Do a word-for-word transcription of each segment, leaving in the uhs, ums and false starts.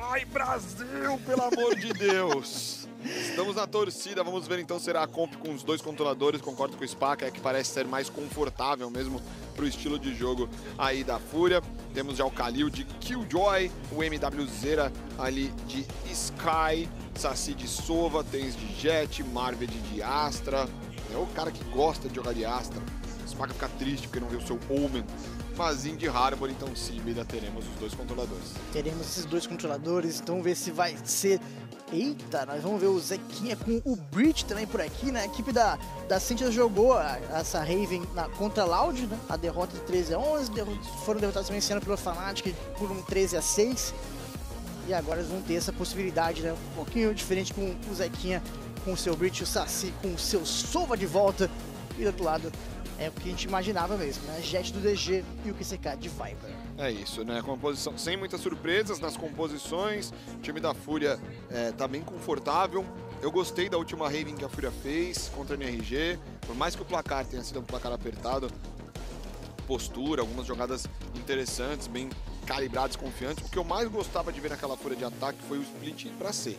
Vai, Brasil, pelo amor de Deus! Estamos na torcida, vamos ver então, será a comp com os dois controladores, concordo com o Spaca, é que parece ser mais confortável mesmo pro estilo de jogo aí da Fúria. Temos já o Khalil de Killjoy, o MWZera ali de Sky, Saci de Sova, TenZ de Jet, Marved de Astra. É o cara que gosta de jogar de Astra. O Spaca fica triste porque não vê o seu Omen. Fazinho de Harbor, então sim, ainda teremos os dois controladores. Teremos esses dois controladores, então vamos ver se vai ser... Eita, nós vamos ver o Zequinha com o Breach também por aqui, né? A equipe da, da Sentinels jogou a, essa Haven na, contra a Loud, né? A derrota de treze a onze, derrot, foram derrotados também sendo pelo Fnatic por um treze a seis. E agora eles vão ter essa possibilidade, né? Um pouquinho diferente com o Zequinha, com o seu Breach, o Saci com o seu Sova de volta. E do outro lado... É o que a gente imaginava mesmo, né? Jet do D G e o Q C K de Viper. É isso, né? Composição sem muitas surpresas nas composições. O time da Fúria é, tá bem confortável. Eu gostei da última Raven que a Fúria fez contra a N R G. Por mais que o placar tenha sido um placar apertado, postura, algumas jogadas interessantes, bem calibradas, confiantes. O que eu mais gostava de ver naquela Fúria de ataque foi o split para C.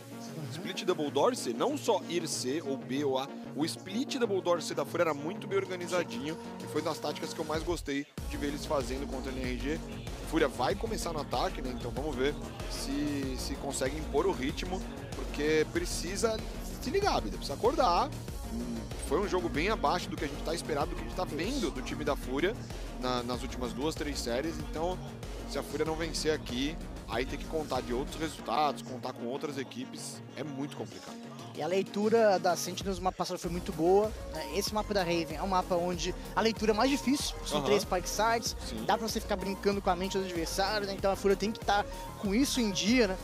Split Double Door C, não só ir C ou B ou A, o split Double Door C da Fúria era muito bem organizadinho e foi das táticas que eu mais gostei de ver eles fazendo contra a N R G. A Fúria vai começar no ataque, né? Então vamos ver se, se consegue impor o ritmo, porque precisa se ligar, vida, precisa acordar. Foi um jogo bem abaixo do que a gente está esperando, do que a gente está vendo do time da Fúria na, nas últimas duas, três séries. Então, se a Fúria não vencer aqui, aí tem que contar de outros resultados, contar com outras equipes, é muito complicado. E a leitura da Sentinels no mapa passado foi muito boa, né? Esse mapa da Raven é um mapa onde a leitura é mais difícil, são uhum. três Spike sites, Sim. dá pra você ficar brincando com a mente do adversário, né? Então a Fúria tem que estar tá com isso em dia, né?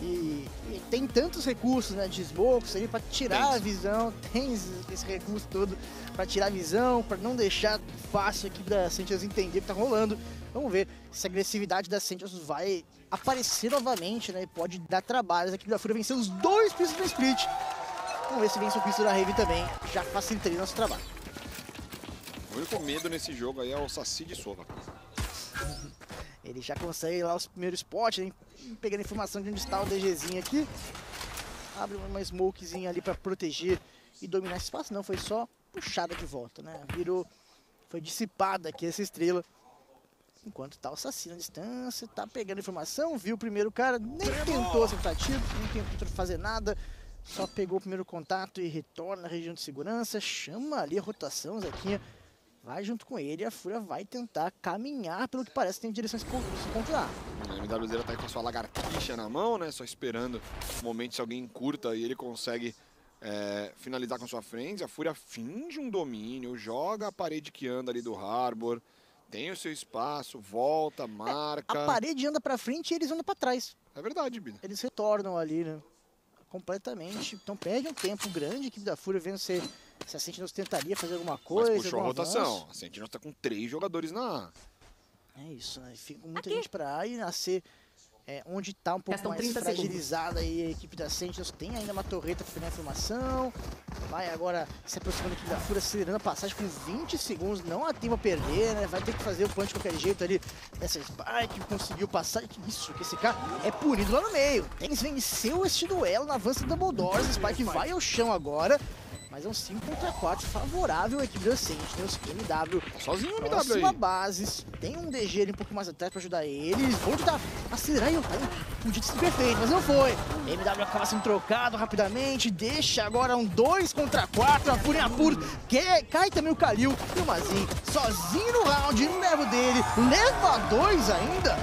E, e tem tantos recursos, né, de smokes ali pra tirar a visão, tem esse recurso todo pra tirar a visão, pra não deixar fácil a equipe da Sentinels entender o que tá rolando. Vamos ver se a agressividade da Sentinels vai aparecer novamente, né, e pode dar trabalho. A equipe da Fúria venceu os dois pistos do split. Vamos ver se vence o pisto da Raven também, já facilitaria nosso trabalho. O único medo nesse jogo aí é o Saci de Sova. Ele já consegue lá os primeiros spots, né? Pegando a informação de onde está o DGzinho aqui. Abre uma smokezinha ali para proteger e dominar esse espaço. Não, foi só puxada de volta, né? Virou, foi dissipada aqui essa estrela. Enquanto tá o Saci na distância, tá pegando informação, viu o primeiro cara, nem tentou acertar tiro, nem tentou fazer nada. Só pegou o primeiro contato e retorna na região de segurança. Chama ali a rotação, Zequinha. Vai junto com ele e a Fúria vai tentar caminhar, pelo que parece, tem direção a esse ponto lá. A MWZera tá aí com a sua lagartixa na mão, né? Só esperando o momento se alguém encurta e ele consegue é, finalizar com sua frente. A Fúria finge um domínio, joga a parede que anda ali do Harbor, tem o seu espaço, volta, marca. É, a parede anda pra frente e eles andam pra trás. É verdade, Bida. Eles retornam ali, né? Completamente. Então perde um tempo grande, a equipe da Fúria vendo ser... Se a Sentinels tentaria fazer alguma coisa, mas puxou a rotação. Avanço. A Sentinels tá com três jogadores na A. É isso, né? Fica muita Aqui. gente pra A e na C, é, onde tá um pouco mais fragilizada aí a equipe da Sentinels. Tem ainda uma torreta pra pegar a formação. Vai agora se aproximando aqui da Fúria, acelerando a passagem com vinte segundos. Não há tempo a perder, né? Vai ter que fazer o punch de qualquer jeito ali. Essa Spike conseguiu passar. Isso, que esse cara é punido lá no meio. TenZ venceu este duelo na avança do Double Doors. Spike vai ao chão agora. Mas é um cinco contra quatro favorável à equipe da Sentinels. M W sozinho, M W próxima aí. Base. Tem um D G ali um pouco mais atrás para ajudar eles. Vou tentar acelerar e eu podia ser perfeito, mas não foi. M W acaba sendo trocado rapidamente. Deixa agora um dois contra quatro. A Fúria pura. Cai também o Khalil. E o Mazinho sozinho no round. Leva dele. Leva dois ainda.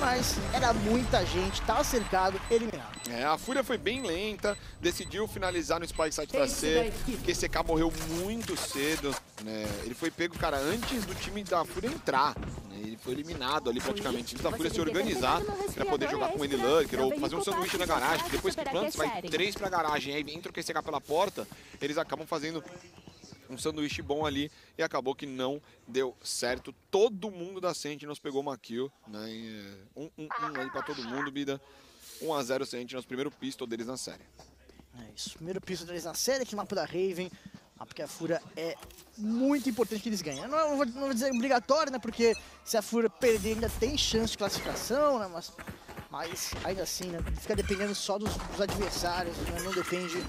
Mas era muita gente, tava cercado, eliminado. É, a Fúria foi bem lenta, decidiu finalizar no Spike Site pra C, porque Q C K morreu muito cedo, né? Ele foi pego, cara, antes do time da Fúria entrar, né? Ele foi eliminado ali praticamente, antes da Fúria se organizar pra poder jogar com ele Lunker ou fazer um sanduíche na garagem, que depois que planta, vai três pra garagem, aí entra o Q C K pela porta, eles acabam fazendo... um sanduíche bom ali e acabou que não deu certo. Todo mundo da Sentinels pegou uma kill, né? um, um, um aí pra todo mundo, Bida. um a zero Sentinels, primeiro pistol deles na série. É isso, primeiro pistol deles na série aqui no mapa da Raven, ah, porque a Fúria é muito importante que eles ganhem. Não, não, vou, não vou dizer obrigatório, né? Porque se a Fúria perder ainda tem chance de classificação, né? Mas mas ainda assim, né, fica dependendo só dos, dos adversários, né, não depende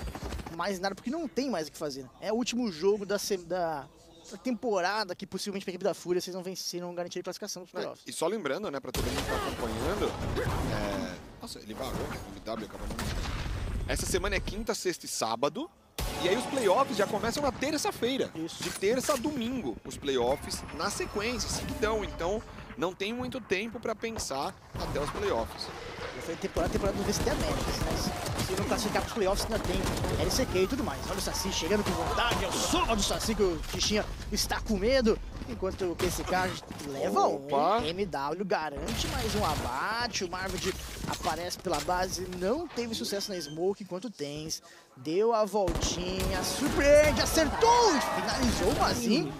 mais nada, porque não tem mais o que fazer. Né? É o último jogo da, da, da temporada que possivelmente para a equipe da Fúria vocês não venceram, não garantiram a classificação. É, e só lembrando, né, para todo mundo que está acompanhando, é... nossa, ele varou, o W acabou não... Essa semana é quinta, sexta e sábado. E aí os playoffs já começam na terça-feira. De terça a domingo, os playoffs na sequência, seguidão. Então, não tem muito tempo para pensar até os playoffs. Foi temporada, temporada do V C T Américas, mas se não classificar para os playoffs ainda tem L C Q e tudo mais. Olha o Saci chegando com vontade, é o Sova do Saci que o Xixinha está com medo. Enquanto o Q C K leva um, M W garante mais um abate, o Marved aparece pela base, não teve sucesso na smoke, enquanto o TenZ deu a voltinha, surpreende, acertou e finalizou o vazinho.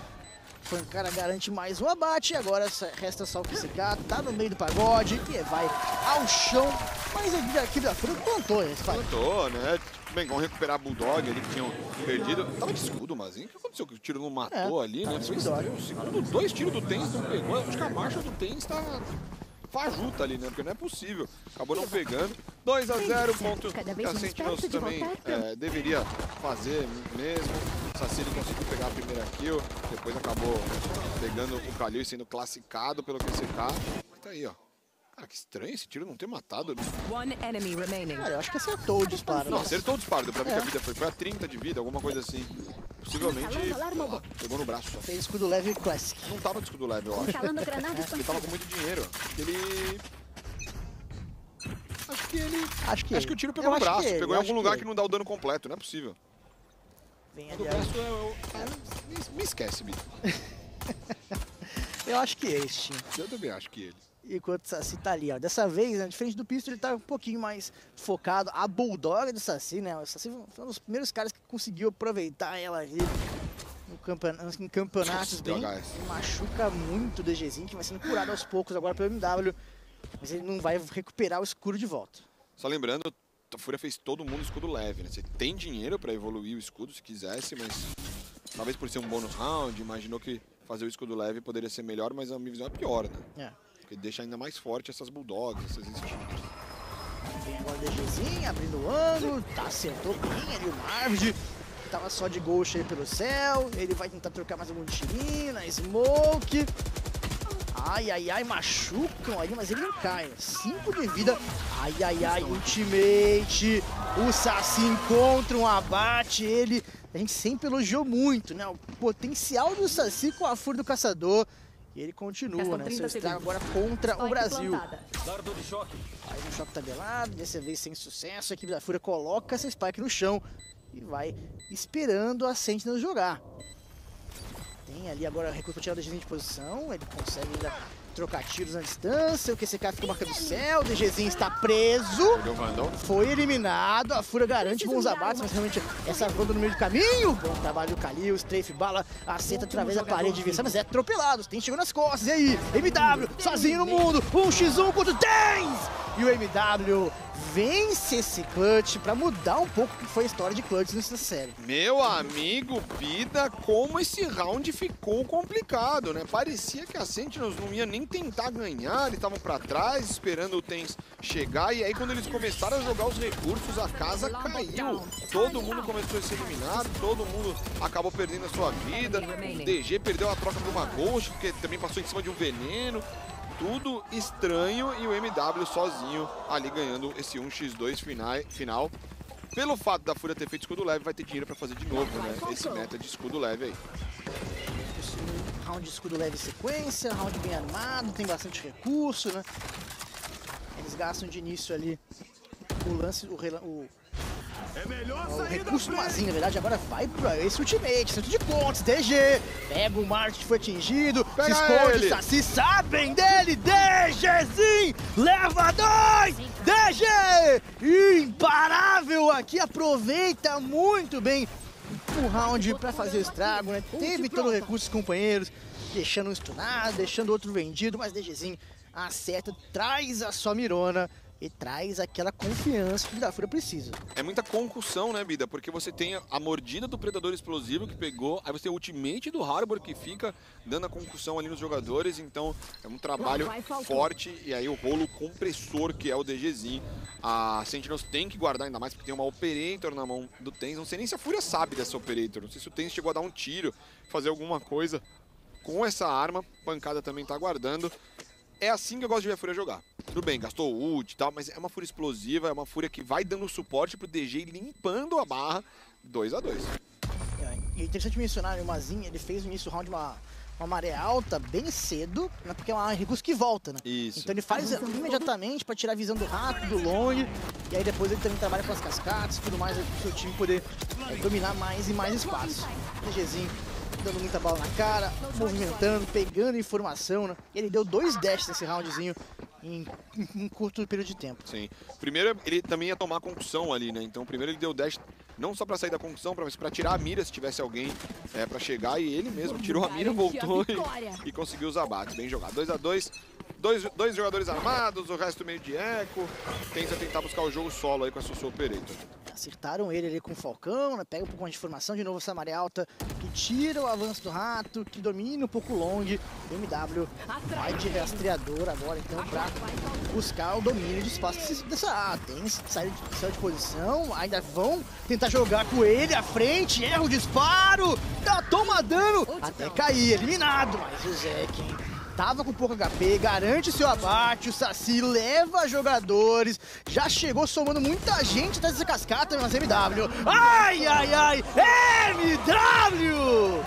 Pancada garante mais um abate, agora resta só o Q C K, tá no meio do pagode e vai ao chão, mas a equipe da Fúria plantou esse pai. Plantou, né? Bem, vamos recuperar a Bulldog ali que tinham perdido. Tava de escudo, mas hein? O que aconteceu? Que o tiro não matou é, ali, né? Foi estranho. O segundo, dois tiros do TenZ não pegou. Acho que a marcha do TenZ tá fajuta ali, né? Porque não é possível. Acabou não pegando. dois a zero, ponto que a Sentinels também é, deveria fazer mesmo. O Saci conseguiu pegar a primeira kill, depois acabou pegando o Khalil e sendo classificado pelo Q C K. Tá aí, ó. Cara, que estranho esse tiro não ter matado. Cara, eu acho que acertou o disparo. Não, acertou o disparo. Deu pra mim é. que a vida foi, foi a trinta de vida, alguma coisa assim. Possivelmente, lá, pegou no braço. Só. Fez escudo leve e classic. Não tava de escudo leve, eu acho. Ele tava com muito dinheiro. Ele... Acho que ele... Acho que, acho que o tiro pegou eu no braço. Ele, pegou em algum lugar que, que não dá o dano completo, não é possível. Vem ali. O braço é... é... Me, me esquece, Bi. Eu acho que este. Eu também acho que ele. Enquanto o Saci tá ali, ó. Dessa vez, né, diferente do Pistol, ele tá um pouquinho mais focado. A Bulldog do Saci, né? O Saci foi um dos primeiros caras que conseguiu aproveitar ela ali no campeon em campeonatos bem. Machuca muito o DGzinho, que vai sendo curado aos poucos agora pelo M W. Mas ele não vai recuperar o escudo de volta. Só lembrando, a Fúria fez todo mundo escudo leve, né? Você tem dinheiro pra evoluir o escudo se quisesse, mas talvez por ser um bônus round, imaginou que fazer o escudo leve poderia ser melhor, mas a minha visão é pior, né? É. Porque deixa ainda mais forte essas bulldogs, essas instintas. Vem agora o DGzinho, abrindo o ângulo, tá, acertou bem ali o Marved. Tava só de ghost aí pelo céu, ele vai tentar trocar mais algum tirinho na smoke. Ai, ai, ai, machucam ali, mas ele não cai. Cinco de vida. Ai, ai, ai, ultimate. O Saci encontra um abate, ele... A gente sempre elogiou muito, né? O potencial do Saci com a fúria do caçador. E ele continua, né? Seu estrago agora contra Spike o Brasil. Dardo de choque. Aí um choque tabelado, dessa vez sem sucesso. A equipe da Fúria coloca essa Spike no chão e vai esperando a Sentinel jogar. Tem ali agora recurso para tirar o DGzinho de posição. Ele consegue ainda trocar tiros na distância. O Q C K ficou marcando o céu. O DGzinho está preso. Foi eliminado. A Fúria garante bons abates, mas realmente essa ronda no meio do caminho. Bom trabalho do Khalil. Strafe bala. Acerta através da parede de adversária, mas é atropelado. Tem chegou nas costas. E aí? M W sozinho no mundo. um contra um contra o TenZ. E o M W vence esse clutch pra mudar um pouco o que foi a história de clutch nessa série. Meu amigo, vida, como esse round ficou complicado, né? Parecia que a Sentinels não ia nem tentar ganhar, eles estavam pra trás, esperando o TenZ chegar, e aí quando eles começaram a jogar os recursos, a casa caiu. Todo mundo começou a ser eliminado, todo mundo acabou perdendo a sua vida, o D G perdeu a troca por uma ghost, porque também passou em cima de um veneno. Tudo estranho e o M W sozinho ali ganhando esse um contra dois final. Pelo fato da Fúria ter feito escudo leve, vai ter dinheiro pra fazer de novo, né? Esse meta de escudo leve aí. Round de escudo leve sequência, round bem armado, tem bastante recurso, né? Eles gastam de início ali o lance, o... o... É melhor o recurso do Mazinho, na verdade, agora vai pra esse ultimate, centro de pontos, D G, pega o Marte que foi atingido, pega se esconde, ele. Saci, sabem dele, DGzinho, leva dois, D G, imparável aqui, aproveita muito bem o round pra fazer o estrago, né? Teve todo o recurso dos companheiros, deixando um stunado, deixando outro vendido, mas DGzinho acerta, traz a sua mirona. e traz aquela confiança que o Fúria precisa. É muita concussão, né, Bida? Porque você tem a mordida do Predador Explosivo que pegou, aí você tem o ultimate do Harbor que fica dando a concussão ali nos jogadores, então é um trabalho forte, e aí o rolo compressor que é o DGzinho. A Sentinels tem que guardar, ainda mais porque tem uma Operator na mão do TenZ. Não sei nem se a Fúria sabe dessa Operator, não sei se o TenZ chegou a dar um tiro, fazer alguma coisa com essa arma. Pancada também tá guardando. É assim que eu gosto de ver a Fúria jogar. Tudo bem, gastou ult e tal, mas é uma Fúria explosiva, é uma Fúria que vai dando suporte pro D G, limpando a barra dois a dois. É, é interessante mencionar, o Mazinho, ele fez no início do round uma, uma maré alta bem cedo, né, porque é uma recurso que volta, né? Isso. Então ele faz imediatamente para tirar a visão do rato, do longe, e aí depois ele também trabalha com as cascatas e tudo mais, para o seu time poder é, dominar mais e mais espaço. DGzinho dando muita bala na cara, movimentando, pegando informação, né? Ele deu dois dashes nesse roundzinho em, em, em curto período de tempo. Sim. Primeiro, ele também ia tomar a concussão ali, né? Então, primeiro ele deu dash não só pra sair da concussão, mas pra tirar a mira se tivesse alguém é, pra chegar, e ele mesmo tirou a mira, voltou e, e conseguiu os abates. Bem jogado. dois a dois. Dois, dois jogadores armados, o resto meio de eco. Tenta tentar buscar o jogo solo aí com a sua Operator. Acertaram ele ali com o Falcão, né? Pega um pouco de informação, de novo essa maré alta, que tira o avanço do rato, que domina um pouco long. M W vai de rastreador agora, então, pra buscar o domínio de espaço dessa A. Tem saiu de, saiu de posição, ainda vão tentar jogar com ele à frente, erra o disparo, tá, toma dano, até cair, eliminado. Mas o Zequinha tava com pouco H P, garante seu abate, o Saci leva jogadores, já chegou somando muita gente dessa cascata nas M W. Ai, ai, ai, M W!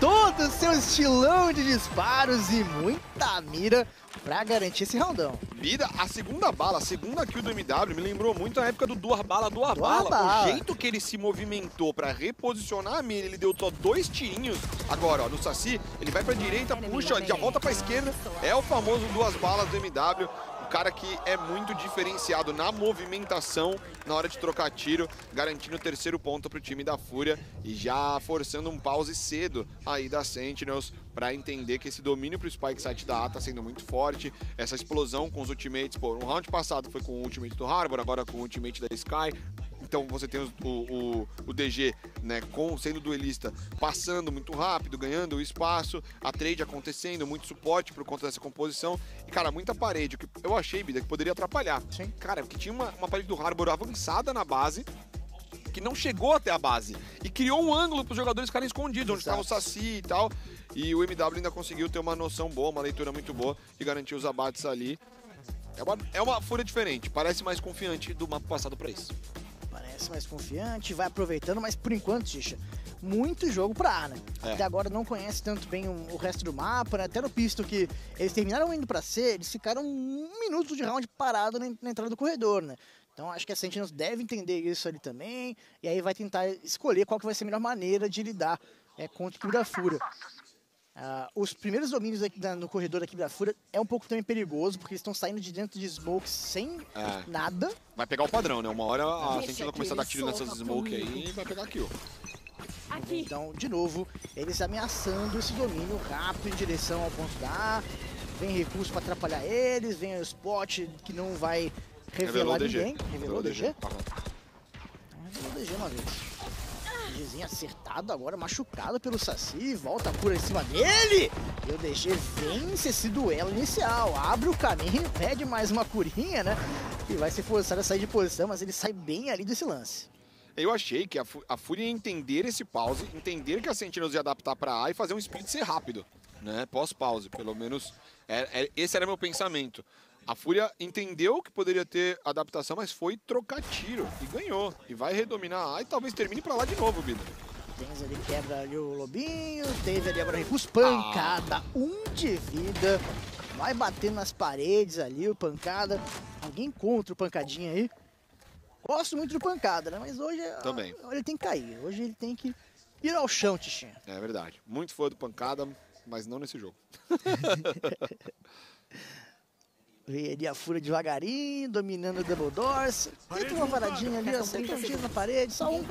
Todo o seu estilão de disparos e muita mira pra garantir esse roundão. Mira, a segunda bala, a segunda kill do M W me lembrou muito a época do duas bala, duas, duas bala. bala. O jeito que ele se movimentou pra reposicionar a mira, ele deu só dois tirinhos. Agora, ó, no Saci, ele vai pra direita, puxa, ó, já volta pra esquerda. É o famoso duas balas do M W. Um cara que é muito diferenciado na movimentação, na hora de trocar tiro, garantindo o terceiro ponto para o time da Fúria e já forçando um pause cedo aí da Sentinels para entender que esse domínio para o Spike site da A tá sendo muito forte. Essa explosão com os ultimates, pô, no round passado foi com o ultimate do Harbor, agora com o ultimate da Sky. Então você tem o, o, o D G, né, com, sendo duelista, passando muito rápido, ganhando o espaço, a trade acontecendo, muito suporte por conta dessa composição. E, cara, muita parede, o que eu achei, Bida, que poderia atrapalhar. Sim. Cara, porque tinha uma, uma parede do Harbor avançada na base, que não chegou até a base, e criou um ângulo para os jogadores ficarem escondidos, onde estava o Saci e tal. E o M W ainda conseguiu ter uma noção boa, uma leitura muito boa, e garantir os abates ali. É uma, é uma Fúria diferente, parece mais confiante do mapa passado para isso. Parece mais confiante, vai aproveitando, mas por enquanto, Tisha, muito jogo pra A, né? É. Até agora não conhece tanto bem o, o resto do mapa, né? Até no pisto que eles terminaram indo pra C, eles ficaram um minuto de round parado na, na entrada do corredor, né? Então acho que a Sentinels deve entender isso ali também, e aí vai tentar escolher qual que vai ser a melhor maneira de lidar é, contra o Clube da Fúria. Uh, os primeiros domínios aqui da, no corredor aqui da Fúria é um pouco também perigoso, porque eles estão saindo de dentro de smoke sem é. nada. Vai pegar o padrão, né? Uma hora a gente vai começar a dar tiro nessas smoke aí e vai pegar aqui, ó. Aqui. Então, de novo, eles ameaçando esse domínio rápido em direção ao ponto da A. Vem recurso para atrapalhar eles, vem o spot que não vai revelar ninguém. Revelou o D G. Revelou o D G uma vez. DGzinho acertado agora, machucado pelo Saci, volta por em cima dele. E o D G vence esse duelo inicial, abre o caminho, pede mais uma curinha, né? E vai ser forçado a sair de posição, mas ele sai bem ali desse lance. Eu achei que a, a Fúria ia entender esse pause, entender que a Sentinels ia adaptar para A e fazer um split ser rápido, né? Pós-pause, pelo menos era, era, esse era meu pensamento. A Fúria entendeu que poderia ter adaptação, mas foi trocar tiro e ganhou. E vai redominar A e talvez termine pra lá de novo, Bida. TenZ ali quebra ali o Lobinho, teve ali agora recurso, Pancada, ah. um de vida. Vai batendo nas paredes ali o Pancada. Alguém contra o Pancadinha aí? Gosto muito do Pancada, né? Mas hoje Também. ele tem que cair, hoje ele tem que ir ao chão, Tichinha. É verdade, muito fã do Pancada, mas não nesse jogo. Vem ali a Fúria devagarinho, dominando o Double Doors. Tenta uma paradinha ali, acerta um tiro na parede, só um.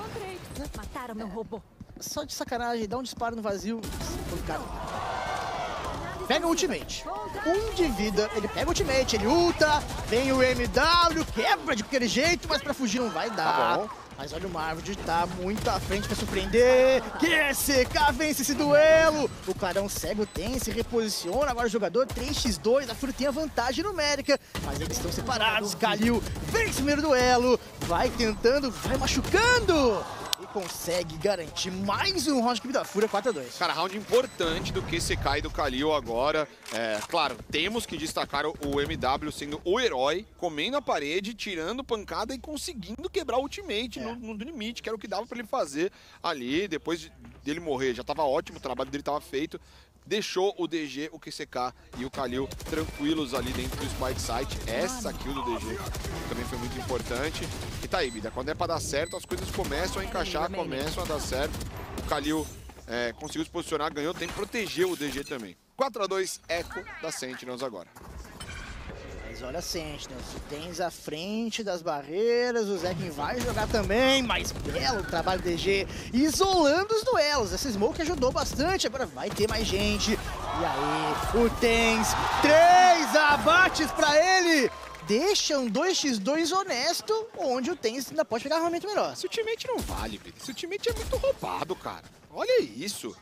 Mataram meu robô. Só de sacanagem, dá um disparo no vazio. Pancada. pega o ultimate. Um de vida, ele pega o ultimate, ele ulta, vem o M W, quebra de qualquer jeito, mas pra fugir não vai dar. Tá, mas olha o Marved, tá muito à frente pra surpreender. Q C K vence esse duelo. O clarão cego tem, se reposiciona. Agora o jogador três contra dois. A FURIA tem a vantagem numérica, mas eles estão separados. Khalil vence o primeiro duelo. Vai tentando, vai machucando. E consegue garantir mais um round da FURIA quatro a dois. Cara, round importante do Q C K e do Khalil agora. É, claro, temos que destacar o M W sendo o herói, comendo a parede, tirando pancada e conseguindo quebrar o ultimate. É. No, no limite, que era o que dava pra ele fazer ali, depois de, dele morrer, já tava ótimo, o trabalho dele tava feito, deixou o D G, o Q C K e o Khalil tranquilos ali dentro do Spike Site. Essa kill do D G também foi muito importante. E tá aí, Bida, quando é pra dar certo, as coisas começam a encaixar, começam a dar certo. O Khalil é, conseguiu se posicionar, ganhou tempo, protegeu o D G também. quatro a dois, eco da Sentinels agora. Olha a Sentinels, TenZ à frente das barreiras, o Zequinha vai jogar também, mas belo trabalho do D G, isolando os duelos. Essa smoke ajudou bastante, agora vai ter mais gente. E aí, o TenZ, três abates pra ele! Deixa um dois contra dois honesto, onde o TenZ ainda pode pegar um armamento melhor. Esse ultimate não vale, esse ultimate é muito roubado, cara. Olha isso!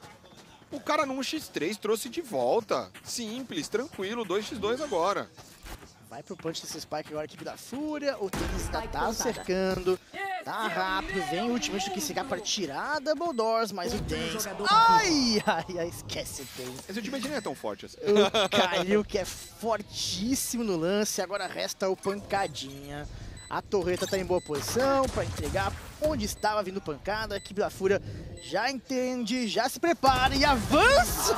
O cara num um contra três trouxe de volta, simples, tranquilo, dois contra dois agora. Vai pro punch desse Spike agora, a equipe da FURIA. O TenZ ainda tá cercando, tá rápido, vem o ultimate do Q C K para tirar Double Doors, mas o TenZ... Ai, ai, ai, esquece o TenZ. Esse ultimate não é tão forte assim. O Khalil, que é fortíssimo no lance, agora resta o Pancadinha. A torreta tá em boa posição para entregar onde estava vindo pancada. A equipe da FURIA já entende, já se prepara e avança!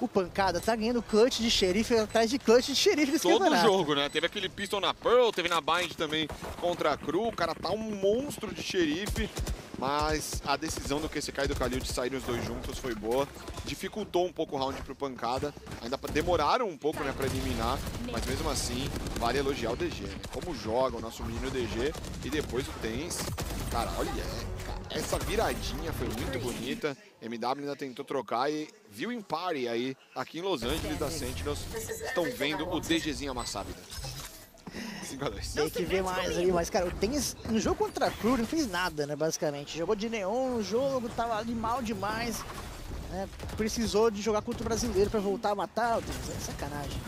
O Pancada tá ganhando clutch de xerife atrás de clutch de xerife. Todo jogo, né? Teve aquele pistol na Pearl, teve na Bind também contra a Crew. O cara tá um monstro de xerife. Mas a decisão do Q C K e do Khalil de saírem os dois juntos foi boa. Dificultou um pouco o round pro Pancada. Ainda demoraram um pouco, né, pra eliminar. Mas mesmo assim, vale elogiar o D G, né? Como joga o nosso menino D G. E depois o TenZ. Cara, olha, cara, essa viradinha foi muito bonita. M W ainda tentou trocar e viu em party aí, aqui em Los Angeles, da Sentinels. Estão vendo o DGzinho amassar, vida. cinco a dois. Tem que ver mais ali, mas cara, o TenZ no jogo contra a Crew não fez nada, né, basicamente. Jogou de neon no jogo, tava ali mal demais, né? Precisou de jogar contra o brasileiro pra voltar a matar, o TenZ é sacanagem.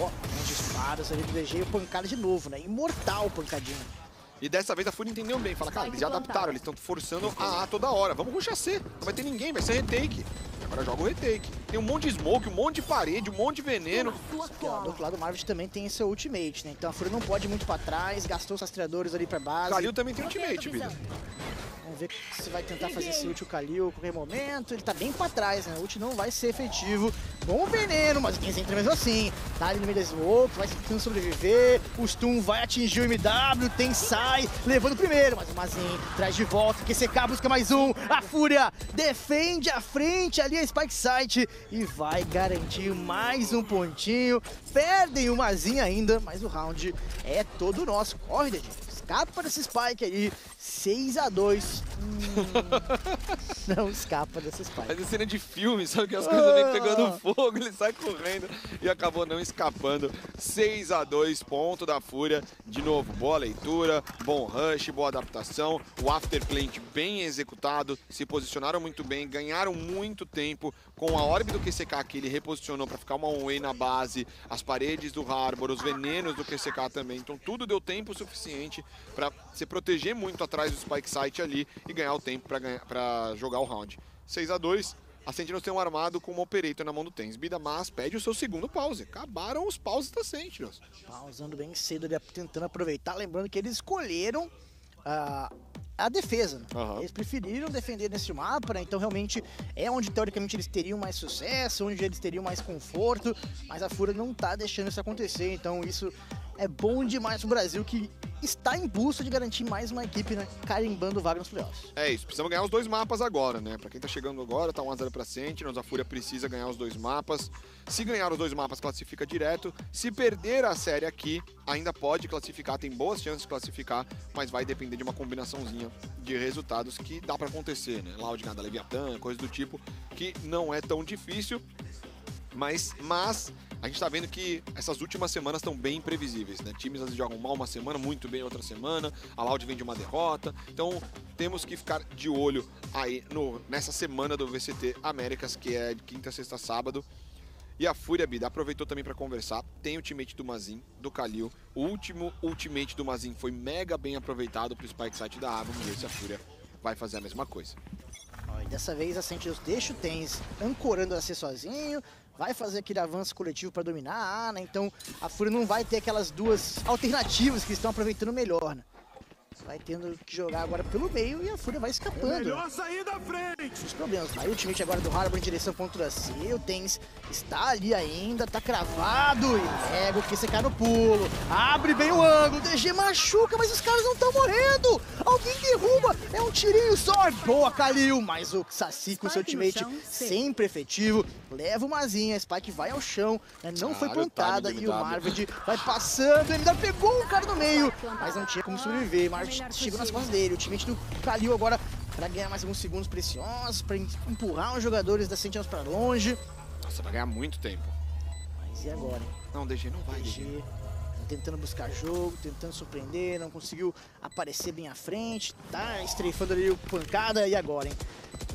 Ó, oh, disparos ali do D G e o Pancada de novo, né? Imortal o Pancadinho. E dessa vez a FURIA entendeu bem, fala, cara, eles já adaptaram, eles estão forçando a A toda hora. Vamos rushar C, não vai ter ninguém, vai ser retake. Agora joga o retake. Tem um monte de smoke, um monte de parede, um monte de veneno. Aqui, ó, do outro lado o Marved também tem seu ultimate, né? Então a FURIA não pode ir muito pra trás, gastou os rastreadores ali pra base. Khalil também tem ultimate, vida. Vamos ver se vai tentar fazer esse ult o Khalil a qualquer momento. Ele tá bem pra trás, né? O ult não vai ser efetivo. Bom veneno, mas o TenZ entra mesmo assim. Tá ali no meio da smoke, vai tentando sobreviver. O stun vai atingir o M W. TenZ sai, levando o primeiro. Mas o Mazin traz de volta. Q C K busca mais um. A FURIA defende a frente ali a Spike Site. E vai garantir mais um pontinho. Perdem o Mazin ainda, mas o round é todo nosso. Corre, D G. Escapa desse Spike aí, seis a dois. Hum, não escapa desse Spike. Mas é cena de filme, sabe, que as coisas vêm pegando fogo, ele sai correndo e acabou não escapando. seis a dois, ponto da FURIA. De novo, boa leitura, bom rush, boa adaptação. O afterplant bem executado, se posicionaram muito bem, ganharam muito tempo com a orb do Q C K, que ele reposicionou para ficar uma one-way na base, as paredes do Harbor, os venenos do Q C K também. Então tudo deu tempo suficiente para se proteger muito atrás do Spike Site ali e ganhar o tempo para jogar o round. seis a dois, a Sentinels tem um armado com uma Operator na mão do TenZ. Bida, mas pede o seu segundo pause. Acabaram os pauses da Sentinels. Pausando bem cedo, ali, tentando aproveitar. Lembrando que eles escolheram uh, a defesa. Né? Uhum. Eles preferiram defender nesse mapa, né? Então realmente é onde teoricamente eles teriam mais sucesso, onde eles teriam mais conforto, mas a FURIA não tá deixando isso acontecer, então isso é bom demais o Brasil, que está em busca de garantir mais uma equipe, né, carimbando vaga nos playoffs. É isso, precisamos ganhar os dois mapas agora, né? Pra quem tá chegando agora, tá um a zero pra Sentinels, a Fúria precisa ganhar os dois mapas. Se ganhar os dois mapas, classifica direto. Se perder a série aqui, ainda pode classificar, tem boas chances de classificar, mas vai depender de uma combinaçãozinha de resultados que dá pra acontecer, né? Loud ganhar da Leviathan, coisa do tipo, que não é tão difícil, mas... mas a gente tá vendo que essas últimas semanas estão bem imprevisíveis, né? Times às vezes jogam mal uma semana, muito bem outra semana, a Loud vem de uma derrota, então temos que ficar de olho aí no, nessa semana do V C T Américas, que é de quinta, sexta, sábado. E a Fúria, Bida, aproveitou também para conversar, tem o ultimate do Mazin, do Khalil, o último ultimate do Mazin foi mega bem aproveitado pro Spike site da A, vamos ver se a Fúria vai fazer a mesma coisa. E dessa vez a Sentinels deixa o TenZ ancorando a C sozinho, vai fazer aquele avanço coletivo para dominar a A, né? Então a Fúria não vai ter aquelas duas alternativas que estão aproveitando melhor, né? Vai tendo que jogar agora pelo meio e a Fúria vai escapando. É melhor sair da frente! Os problemas. Aí o ultimate agora do Harbor em direção contra a C. O TenZ está ali ainda, tá cravado e pega o Q C K no pulo. Abre bem o ângulo, o D G machuca, mas os caras não estão morrendo! Alguém derruba, é um tirinho só. Boa, Khalil! Mas o Saci com o seu ultimate sempre efetivo. Leva o Mazinha, a Spike vai ao chão, né? Não foi plantada e o Marved vai passando. O M W pegou um cara no meio, mas não tinha como sobreviver. Chegou nas costas dele, o ultimate do Khalil agora para ganhar mais alguns segundos preciosos, para empurrar os jogadores da Sentinels para longe. Nossa, vai ganhar muito tempo. Mas e agora? Hein? Não, D G não vai, D G. Tentando buscar jogo, tentando surpreender, não conseguiu aparecer bem à frente, tá estreifando ali o Pancada, e agora, hein?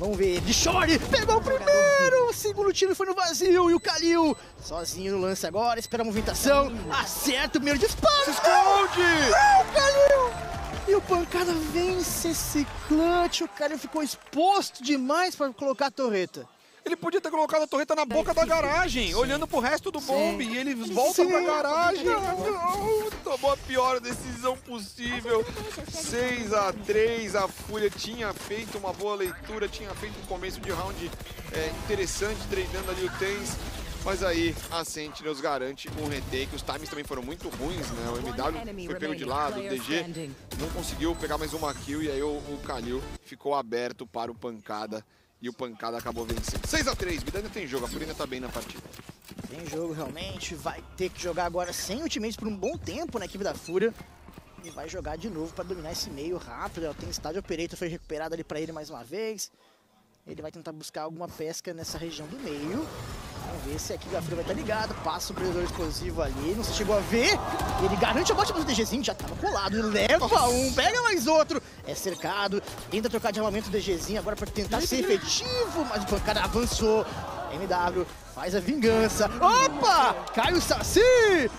Vamos ver, de Shore, pegou o primeiro, o segundo tiro foi no vazio, e o Khalil sozinho no lance agora, espera a movimentação, acerta o primeiro disparo, se esconde! Ah, o Khalil! E o Pancada vence esse clutch, o cara ficou exposto demais para colocar a torreta. Ele podia ter colocado a torreta na boca da garagem, sim, olhando pro resto do bombe, e ele volta sim, pra garagem. Não, tomou a pior decisão possível. seis a três, a Fúria tinha feito uma boa leitura, tinha feito um começo de round é, interessante, treinando ali o TenZ. Mas aí a Sentinels garante um retake, os times também foram muito ruins, né? O M W foi pego de lado, o D G não conseguiu pegar mais uma kill, e aí o, o Khalil ficou aberto para o Pancada, e o Pancada acabou vencendo. seis a três, Bida, ainda tem jogo, a Fúria ainda tá bem na partida. Tem jogo realmente, vai ter que jogar agora sem ultimates por um bom tempo na equipe da Fúria, e vai jogar de novo para dominar esse meio rápido. Tem estádio, o Operator foi recuperado ali para ele mais uma vez. Ele vai tentar buscar alguma pesca nessa região do meio. Vamos ver se aqui a Fúria vai estar ligado. Passa o prendedor explosivo ali. Não se chegou a ver. Ele garante a bota para o DGzinho. Já estava colado. Leva um, pega mais outro. É cercado. Tenta trocar de armamento o DGzinho agora para tentar ser efetivo. Mas o Pancada avançou. M W faz a vingança. Opa! Cai o Saci!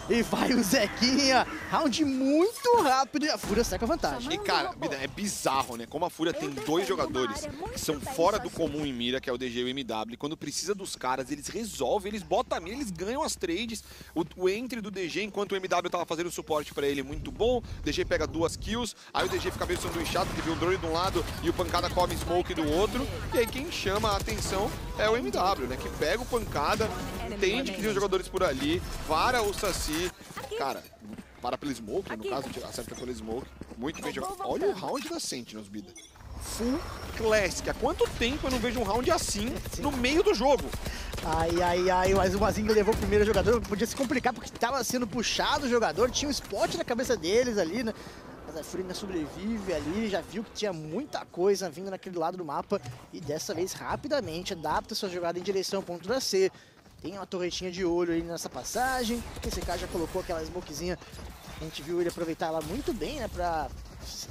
E vai o Zequinha. Round muito rápido e a Fúria sai com a vantagem. E cara, é bizarro, né? Como a Fúria tem dois jogadores que são fora do comum em mira, que é o D G e o M W. Quando precisa dos caras, eles resolvem, eles botam a mira, eles ganham as trades. O, o entry do D G, enquanto o M W tava fazendo o suporte pra ele, muito bom. O D G pega duas kills, aí o D G fica meio sanduichado, que vê o drone de um lado e o Pancada come smoke do outro. E aí quem chama a atenção é o M W, né? Que pega o Pancada, entende que tem os jogadores por ali, vara o Saci, cara, para pelo smoke, no caso, acerta pelo smoke, muito bem jogado. Olha o round da Sentinels, Bida. Full Classic, há quanto tempo eu não vejo um round assim no meio do jogo? Ai, ai, ai, mas o Mazinho levou o primeiro jogador, podia se complicar porque estava sendo puxado o jogador, tinha um spot na cabeça deles ali, né? Mas a Fúria sobrevive ali, já viu que tinha muita coisa vindo naquele lado do mapa e dessa vez rapidamente adapta sua jogada em direção ao ponto da C. Tem uma torretinha de olho aí nessa passagem, esse cara já colocou aquela smokezinha, a gente viu ele aproveitar ela muito bem, né, pra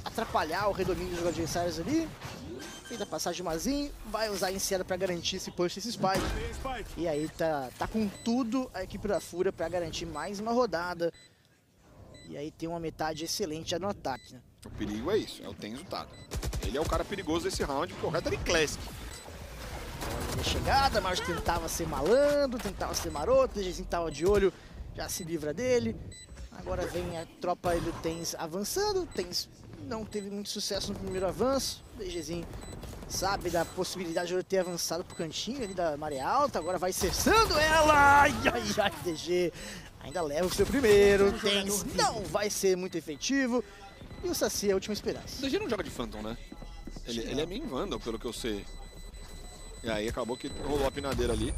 atrapalhar o redomínio dos adversários ali. Fez a passagem Mazinho, vai usar a enseada pra garantir esse push, esse Spike. E aí tá, tá com tudo a equipe da Fúria pra garantir mais uma rodada. E aí tem uma metade excelente já no ataque, né? O perigo é isso, é o TenZ Tado. Ele é o cara perigoso desse round, porque o resto é de Classic. Olha a chegada, mas tentava ser malandro, tentava ser maroto, o DGzinho tava de olho, já se livra dele. Agora vem a tropa do TenZ avançando, o TenZ não teve muito sucesso no primeiro avanço, o DGzinho sabe da possibilidade de eu ter avançado pro cantinho ali da maré alta, agora vai cessando ela! Ai, ai, ai, D G! Ainda leva o seu primeiro, TenZ não vai ser muito efetivo. E o Saci é a última esperança. O D G não joga de Phantom, né? Ele, ele é meio Vandal, pelo que eu sei. E aí acabou que rolou a pinadeira ali.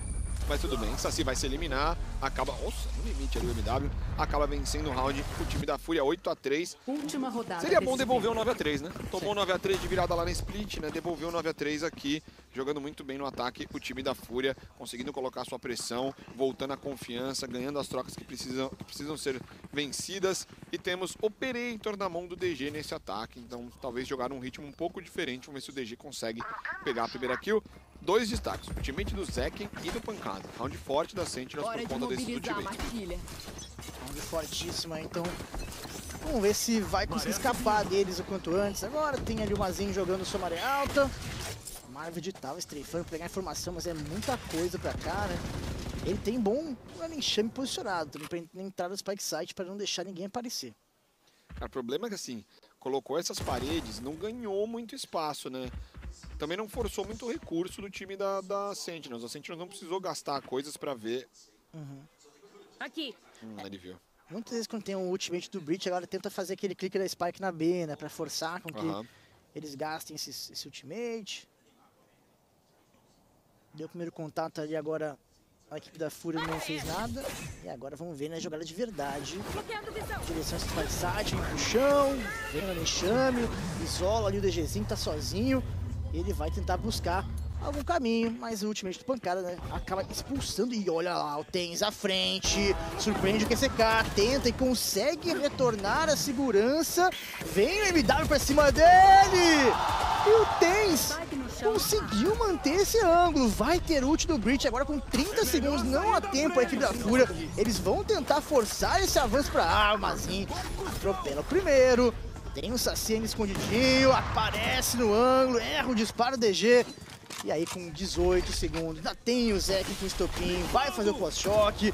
Mas tudo bem, Saci vai se eliminar, acaba... Nossa, no limite ali o M W, acaba vencendo o round o time da Fúria oito a três. Última rodada. Seria bom devolver o um nove a três, né? Tomou nove a três de virada lá na split, né? Devolveu o nove a três aqui, jogando muito bem no ataque o time da Fúria, conseguindo colocar sua pressão, voltando a confiança, ganhando as trocas que precisam, que precisam ser vencidas. E temos Operator na mão do D G nesse ataque, então talvez jogar um ritmo um pouco diferente, vamos ver se o D G consegue pegar a primeira kill. Dois destaques, o ultimate do Zequinha e do Pancada. Round forte da Sentinels por conta desses ultimates. Round fortíssima, então vamos ver se vai conseguir escapar deles o quanto antes. Agora tem ali o Mazinho jogando sua maré alta. Marved tava estreifando pra pegar informação, mas é muita coisa pra cá, né? Ele tem bom enxame posicionado, pra entrar no Spike Site pra não deixar ninguém aparecer. Cara, o problema é que assim, colocou essas paredes, não ganhou muito espaço, né? Também não forçou muito o recurso do time da, da Sentinels. A Sentinels não precisou gastar coisas pra ver. Uhum. Aqui. Hum, ele viu. Muitas vezes quando tem um ultimate do Breach, agora tenta fazer aquele clique da Spike na B, né? Pra forçar com que uhum. eles gastem esse, esse ultimate. Deu o primeiro contato ali, agora a equipe da Fúria não fez nada. E agora vamos ver, né? Jogada de verdade. Direção Spike Site, vem pro chão, vem no enxame, isola ali o DGzinho, tá sozinho. Ele vai tentar buscar algum caminho, mas o ultimate do Pancada, né, acaba expulsando. E olha lá, o TenZ à frente, surpreende o Q C K, tenta e consegue retornar a segurança. Vem o M W pra cima dele! E o TenZ conseguiu manter esse ângulo. Vai ter ult do Breach agora com trinta segundos, não há tempo a equipe da Fúria. Eles vão tentar forçar esse avanço pra armazinho. Atropela o primeiro. Tem um Saci escondidinho, aparece no ângulo, erra o disparo D G. E aí com dezoito segundos, ainda tem o Zequinha com o estopim, vai fazer o pós-choque.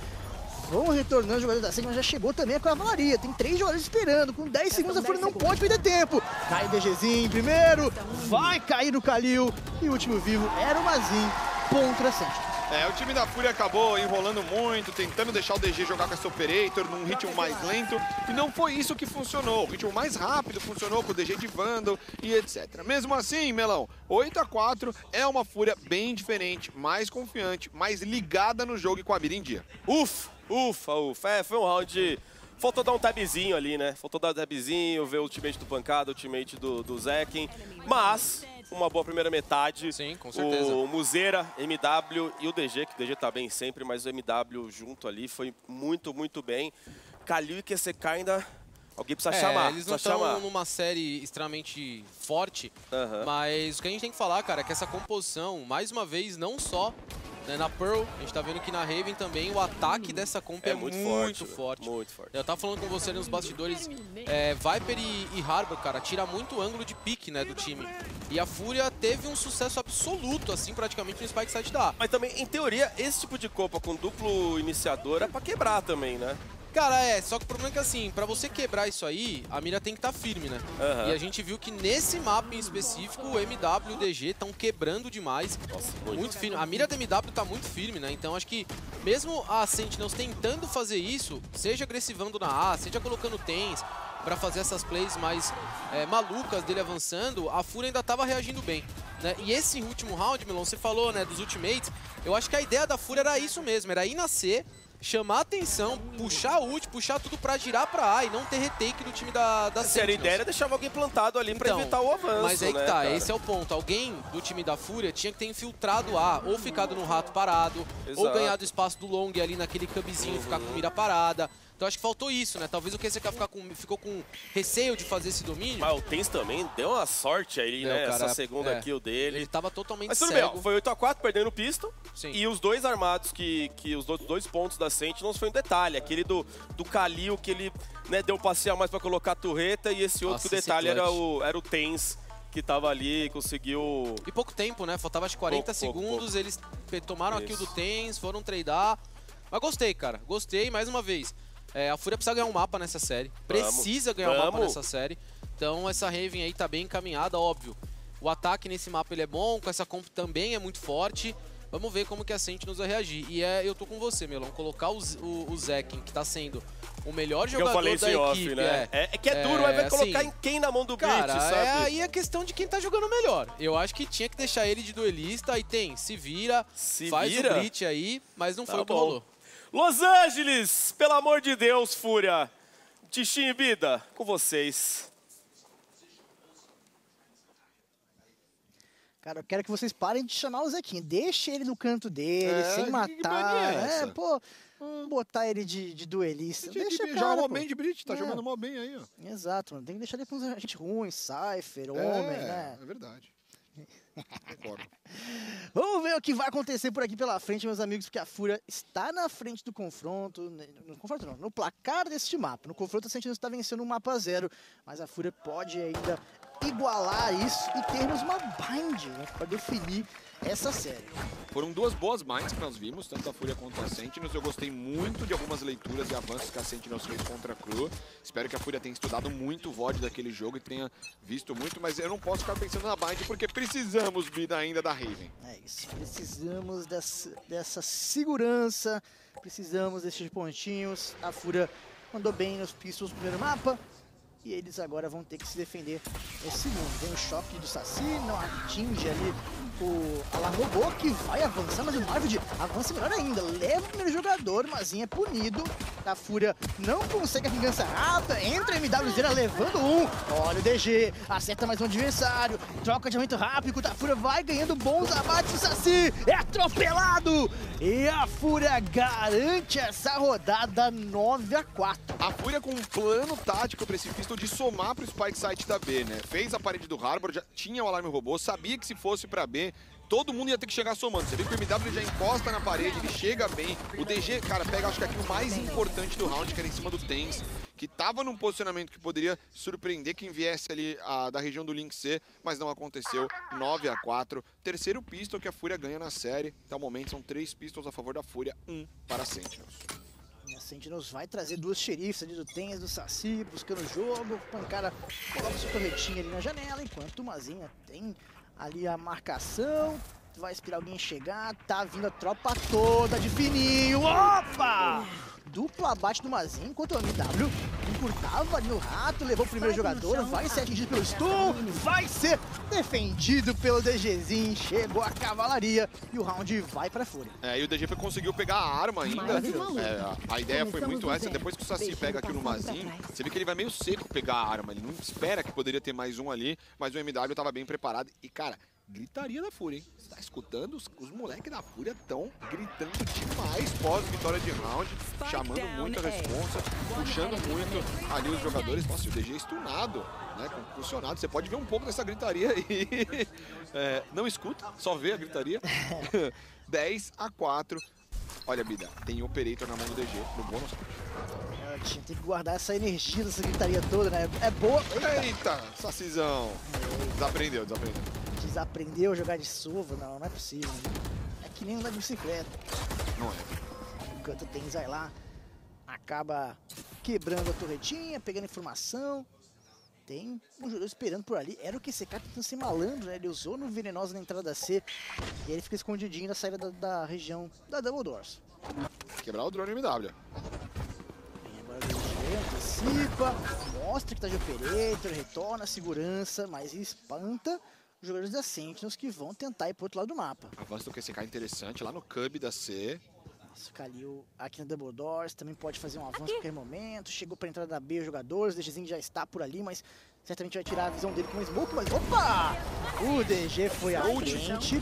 Vão retornando o jogador da Zequinha, mas já chegou também a cavalaria. Tem três jogadores esperando, com dez segundos a Fúria não pode perder tempo. Cai o DGzinho primeiro, vai cair o Khalil. E o último vivo era o Mazinho contra a Sentinels. É, o time da Fúria acabou enrolando muito, tentando deixar o D G jogar com esse Operator num ritmo mais lento. E não foi isso que funcionou. O ritmo mais rápido funcionou com o D G de Vandal e etcétera. Mesmo assim, Melão, oito a quatro é uma Fúria bem diferente, mais confiante, mais ligada no jogo e com a mira em dia. Ufa, ufa, ufa. É, foi um round... Faltou dar um tabzinho ali, né? Faltou dar um tabzinho, ver o ultimate do Pancada, o ultimate do, do Zequinha. Mas... uma boa primeira metade. Sim, com certeza. O MWZera, M W e o D G, que o D G tá bem sempre, mas o M W junto ali foi muito, muito bem. Khalil e Q C K ainda... alguém precisa é, chamar. Eles não estão numa série extremamente forte, uh-huh. mas o que a gente tem que falar, cara, é que essa composição, mais uma vez, não só né, na Pearl, a gente tá vendo que na Haven também o ataque dessa comp é, é muito, muito, forte, forte. muito forte. Eu tava falando com você ali nos bastidores, é, Viper e, e Harbor, cara, tira muito ângulo de pique né, do time. E a Fúria teve um sucesso absoluto, assim, praticamente no Spike Site da A. Mas também, em teoria, esse tipo de copa com duplo iniciador é pra quebrar também, né? Cara, é, só que o problema é que assim, pra você quebrar isso aí, a mira tem que estar tá firme, né? Uhum. E a gente viu que nesse mapa em específico, o M W e o D G estão quebrando demais. Nossa, muito, muito firme. A mira do M W tá muito firme, né? Então acho que mesmo a Sentinels tentando fazer isso, seja agressivando na A, seja colocando TenZ, pra fazer essas plays mais é, malucas dele avançando, a Fúria ainda tava reagindo bem. Né? E esse último round, Melon, você falou né, dos ultimates, eu acho que a ideia da Fúria era isso mesmo, era ir na C, chamar a atenção, puxar a ult, puxar tudo pra girar pra A e não ter retake do time da, da Sentinels. A ideia era deixar alguém plantado ali pra então, evitar o avanço, mas aí que né, tá, cara? Esse é o ponto. Alguém do time da Fúria tinha que ter infiltrado A, ou ficado no rato parado, exato. Ou ganhado espaço do long ali naquele cubzinho, uhum. ficar com mira parada. Então acho que faltou isso, né? Talvez o Q C K ficar com, ficou com receio de fazer esse domínio. Mas o TenZ também deu uma sorte aí, deu, né? Cara, essa segunda é. kill dele. Ele tava totalmente cego. Mas tudo cego. bem, foi oito a quatro perdendo o pisto. Sim. E os dois armados, que, que os dois, dois pontos da Sentinels foi um detalhe. Aquele do, do Khalil, que ele né, deu um passeio mais pra colocar a torreta. E esse outro Nossa, que o detalhe era o, era o TenZ, que tava ali e conseguiu... E pouco tempo, né? Faltava acho que quarenta pouco, segundos. Pouco, pouco. Eles tomaram isso. a kill do TenZ, foram tradear. Mas gostei, cara. Gostei, mais uma vez. É, a Fúria precisa ganhar um mapa nessa série. Precisa vamos, ganhar vamos. um mapa nessa série. Então essa Raven aí tá bem encaminhada, óbvio. O ataque nesse mapa ele é bom, com essa comp também é muito forte. Vamos ver como que a Sentinels vai reagir. E é, eu tô com você, Melão. Colocar o, o, o Zequinha, que tá sendo o melhor jogador eu falei da equipe. Off, né? é, é, é que é, é duro, mas vai assim, colocar em quem na mão do Breach, cara, sabe? É aí a questão de quem tá jogando melhor. Eu acho que tinha que deixar ele de duelista. Aí tem, se vira, se faz vira. o Breach aí, mas não tá foi bom. o que rolou. Los Angeles, pelo amor de Deus, Fúria. Tichinho e Bida, com vocês. Cara, eu quero que vocês parem de chamar o Zequinha. Deixe ele no canto dele, é, sem matar. É, é, pô, hum, botar ele de, de duelista. Gente, deixa ele jogar mó bem de Breach, tá é. jogando mó bem aí, ó. Exato, mano. Tem que deixar ele pra uns agentes ruins, Cypher, é, Omen, né? É verdade. Vamos ver o que vai acontecer por aqui pela frente, meus amigos, porque a Fúria está na frente do confronto, no confronto não, no placar deste mapa. No confronto a Sentinels está vencendo um mapa zero, mas a Fúria pode ainda igualar isso e termos uma Bind, né, para definir essa série. Foram duas boas Binds que nós vimos, tanto a Fúria quanto a Sentinels. Eu gostei muito de algumas leituras e avanços que a Sentinels fez contra a Crew. Espero que a Fúria tenha estudado muito o V O D daquele jogo e tenha visto muito, mas eu não posso ficar pensando na Bind porque precisamos, Bida, ainda da Haven. É isso, precisamos dessa, dessa segurança, precisamos desses pontinhos. A Fúria mandou bem nos pistols no primeiro mapa. E eles agora vão ter que se defender nesse segundo. Tem o choque do Saci, não atinge ali o Alarrobô, que vai avançar, mas o Marved avança melhor ainda. Leva o primeiro jogador, mas é punido. A Fúria não consegue a vingança rápida. Entra a MWZera levando um. Olha o D G, acerta mais um adversário. Troca de aumento rápido. A Fúria vai ganhando bons abates. O Saci é atropelado. E a Fúria garante essa rodada nove a quatro. A Fúria com um plano tático para esse pistol de somar para o Spike Site da B, né? Fez a parede do Harbor, já tinha o alarme robô, sabia que se fosse para B, todo mundo ia ter que chegar somando. Você vê que o M W já encosta na parede, ele chega bem. O D G, cara, pega acho que aqui o mais importante do round, que era em cima do TenZ, que tava num posicionamento que poderia surpreender quem viesse ali a, da região do Link C, mas não aconteceu. nove a quatro. Terceiro pistol que a Fúria ganha na série. Até o momento são três pistols a favor da Fúria, um para a Sentinels. A Sentinels vai trazer duas xerifes ali do TenZ, do Saci, buscando o jogo. Pancada coloca sua torretinha ali na janela, enquanto o Mazinha tem ali a marcação, vai esperar alguém chegar, tá vindo a tropa toda de fininho, opa! Dupla abate do Mazinho, enquanto o M W encurtava ali no rato, levou o primeiro jogador, vai ser atingido pelo Stun, vai ser defendido pelo DGzinho, chegou a cavalaria e o round vai pra Fúria. É, e o D G foi, conseguiu pegar a arma ainda. É, a ideia foi muito essa, depois que o Saci pega aqui no Mazinho, você vê que ele vai meio seco pegar a arma, ele não espera que poderia ter mais um ali, mas o M W tava bem preparado e, cara, gritaria da Fúria, hein? Você tá escutando? Os, os moleques da Fúria estão gritando demais pós-vitória de round, chamando muito a responsa, puxando muito ali os jogadores. Nossa, o D G é stunado, né? Concusionado. Você pode ver um pouco dessa gritaria aí. É, não escuta, só vê a gritaria. dez a quatro. Olha, Bida, tem Operator na mão do D G no bônus. Tem que guardar essa energia dessa gritaria toda, né? É boa. Eita, Eita Sacizão. Desaprendeu, desaprendeu. Aprendeu a jogar de Sova? Não, não é possível. É que nem andar de bicicleta. Não é. Enquanto o TenZ vai lá, acaba quebrando a torretinha, pegando informação. Tem um jogador esperando por ali. Era o Q C K tentando ser malandro, né? Ele usou no venenoso na entrada da C. E ele fica escondidinho na saída da, da região da Double Doors. Quebrar o drone M W. E agora o D G antecipa, mostra que tá de Operator, retorna a segurança, mas espanta os jogadores da Sentinels que vão tentar ir pro outro lado do mapa. Avanço do Q C K interessante lá no Cub da C. Nossa, o Khalil aqui na Double Doors também pode fazer um avanço a qualquer momento. Chegou pra entrada da B, os jogadores, o DGzinho já está por ali, mas certamente vai tirar a visão dele com o smoke, mas opa! O D G foi à frente,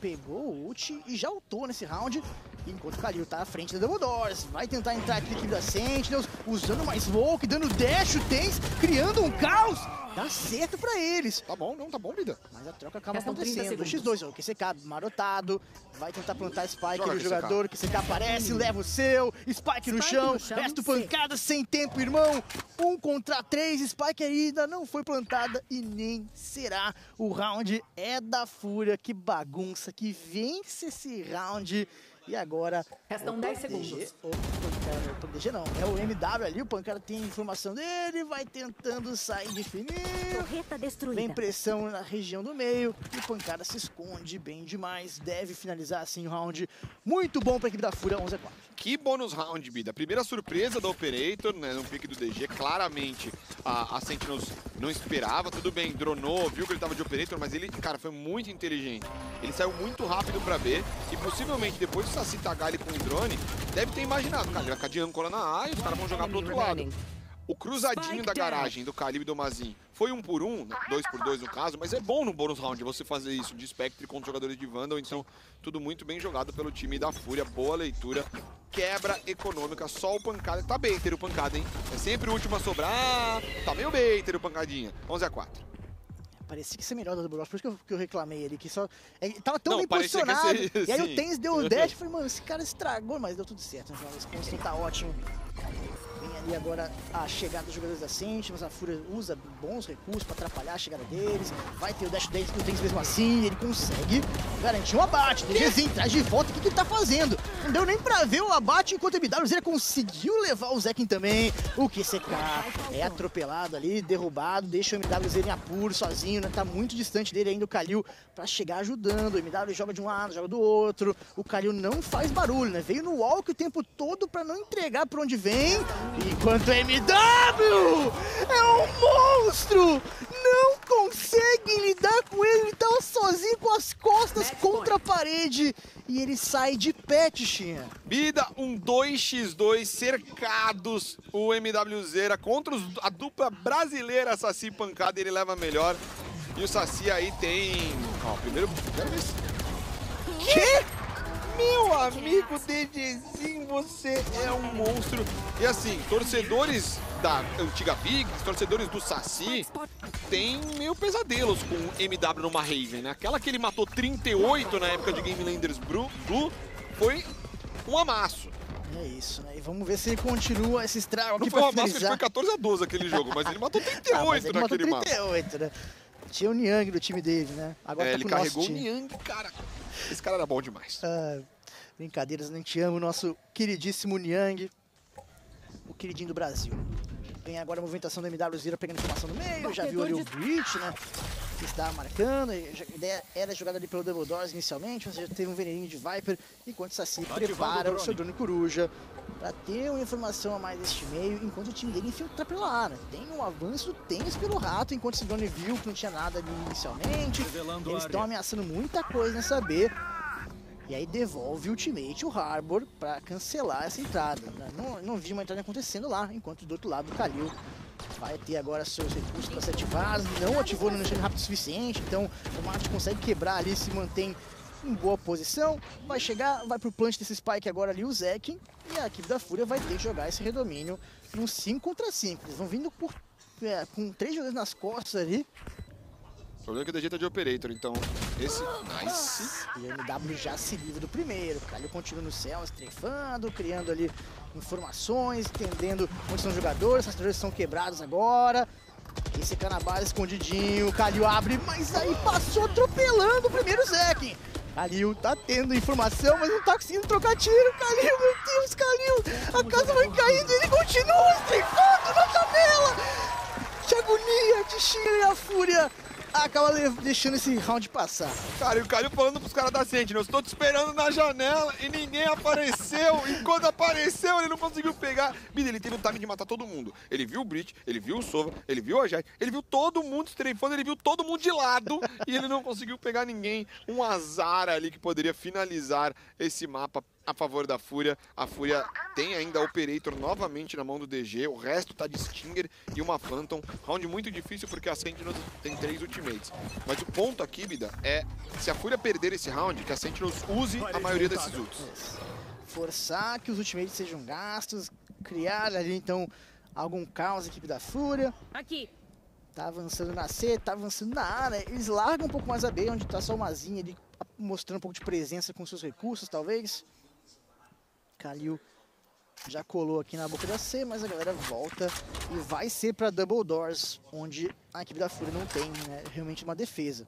pegou o ult e já ultou nesse round, enquanto o Khalil tá à frente da Double Doors. Vai tentar entrar aqui na equipe da Sentinels, usando mais smoke, dando dash, o TenZ, criando um caos. Dá certo pra eles. Tá bom, não, tá bom, vida. Mas a troca acaba acontecendo. O X dois, o Q C K marotado, vai tentar plantar Spike no jogador, o Q C K aparece, leva o seu, Spike no chão, resto pancada, sem tempo, irmão. Um contra três, Spike ainda não foi plantada e nem será. O round é da Fúria, que bagunça, que vence esse round. E agora, restam dez segundos. é o D G não, é o M W ali, o Pancada tem a informação dele, vai tentando sair de fininho. Torreta destruída. Vem pressão na região do meio e o Pancada se esconde bem demais, deve finalizar assim o round. Muito bom para a equipe da FURIA, onze a quatro. Que bônus round, Bida. Primeira surpresa da Operator, né, no pick do D G, claramente a, a Sentinels não esperava, tudo bem, dronou, viu que ele tava de Operator, mas ele, cara, foi muito inteligente. Ele saiu muito rápido pra B e possivelmente depois do Saci tagar ele com o drone, deve ter imaginado, cara, ele vai ficar de âncora na A e os caras vão jogar pro outro lado. O cruzadinho da garagem do Khalil e do Mazin foi um por um, dois por dois no caso, mas é bom no bônus round você fazer isso de Spectre contra jogadores de Vandal, então tudo muito bem jogado pelo time da FURIA, boa leitura, quebra econômica, só o Pancada, tá baiter o Pancada, hein? É sempre o último a sobrar, tá meio baiter o Pancadinha, onze a quatro. Parecia que ser melhor da Double Ross, por isso que eu, que eu reclamei ali, que só... É, tava tão não, bem posicionado, ser, e aí sim. O TenZ deu o dash e falei, mano, esse cara estragou, mas deu tudo certo, né? Esse conceito tá ótimo. Vem ali agora a chegada dos jogadores da Sentinels, a FURIA usa bons recursos pra atrapalhar a chegada deles, vai ter o dash deles, o TenZ mesmo assim, ele consegue garantir um abate, DGzinho traz de volta, o que, que ele tá fazendo? Não deu nem pra ver o abate, enquanto a MWZera conseguiu levar o Zequinha também, o Q C K é atropelado ali, derrubado, deixa o MWZera em apuro, sozinho. Tá muito distante dele ainda o Khalil pra chegar ajudando. O M W joga de um lado, joga do outro. O Khalil não faz barulho, né? Veio no walk o tempo todo pra não entregar pra onde vem. Enquanto a M W é um monstro! Não consegue lidar com ele. Ele tava sozinho com as costas contra a parede. E ele sai de pé, Tichinha. Bida, um dois contra dois cercados. O MWZera contra os, a dupla brasileira Saci Pancada. Ele leva melhor. E o Saci aí tem... Ó, primeiro... Que? Meu amigo DGzinho, você é um monstro. E assim, torcedores da antiga Big, torcedores do Saci, tem meio pesadelos com o M W numa Haven, né? Aquela que ele matou trinta e oito na época de Game Landers Blue, foi um amasso. É isso, né? E vamos ver se ele continua esse estrago aqui pra finalizar. Não foi um amasso, foi catorze a doze aquele jogo, mas ele matou trinta e oito ah, mas ele naquele matou trinta e oito, né? Tinha o Niang do time dele, né? Agora é, tá ele carregou o Niang, cara. Esse cara era bom demais. Ah, brincadeiras, a gente ama o nosso queridíssimo Niang, o queridinho do Brasil. Vem agora a movimentação do MWZera pegando informação no meio, já viu ali o Breach, né? Que estava marcando, a ideia era jogada ali pelo Double Doors inicialmente, mas já teve um veneninho de Viper, enquanto o Saci prepara o seu drone coruja para ter uma informação a mais deste meio, enquanto o time dele infiltra pela área, né? Tem um avanço tenso pelo rato, enquanto esse drone viu que não tinha nada ali inicialmente, eles estão ameaçando muita coisa nessa B. E aí devolve o ultimate, o Harbor, pra cancelar essa entrada. Não, não vi uma entrada acontecendo lá, enquanto do outro lado o Khalil vai ter agora seus recursos para se ativar. Não ativou no chão rápido o suficiente, então o Marte consegue quebrar ali, se mantém em boa posição. Vai chegar, vai pro plant desse Spike agora ali o Zequinha. E a equipe da FURIA vai ter que jogar esse redomínio num cinco contra cinco. Eles vão vindo por, é, com três jogadores nas costas ali. O problema é que o D G tá de Operator, então esse... Nice! E o M W já se livra do primeiro. O Khalil continua no céu, estrefando, criando ali informações, entendendo onde são os jogadores. Essas jogadores são quebrados agora. Esse cara na base escondidinho, o Khalil abre, mas aí passou atropelando o primeiro Zequinha. Khalil tá tendo informação, mas não tá conseguindo trocar tiro. Khalil, meu Deus, Khalil! A casa vai caindo e ele continua estrefando na tabela! Que agonia, que xinga e a FURIA! Acaba deixando esse round passar. Cara, e o Khalil falando pros caras da Sentinels, estou te esperando na janela e ninguém apareceu. E quando apareceu, ele não conseguiu pegar. Bida, ele teve o time de matar todo mundo. Ele viu o Breach, ele viu o Sova, ele viu a Jet, ele viu todo mundo estrefando, ele viu todo mundo de lado e ele não conseguiu pegar ninguém. Um azar ali que poderia finalizar esse mapa a favor da FURIA. A FURIA tem ainda a Operator novamente na mão do D G, o resto tá de Stinger e uma Phantom. Round muito difícil porque a Sentinels tem três ultimates. Mas o ponto aqui, Bida, é se a FURIA perder esse round, que a Sentinels use a maioria desses ults. Forçar que os ultimates sejam gastos, criar ali então algum caos a equipe da FURIA. Aqui. Tá avançando na C, tá avançando na A, né? Eles largam um pouco mais a B, onde tá só uma zinha ali, mostrando um pouco de presença com seus recursos, talvez. Khalil já colou aqui na boca da C, mas a galera volta e vai ser para Double Doors, onde a equipe da FURIA não tem, né, realmente uma defesa.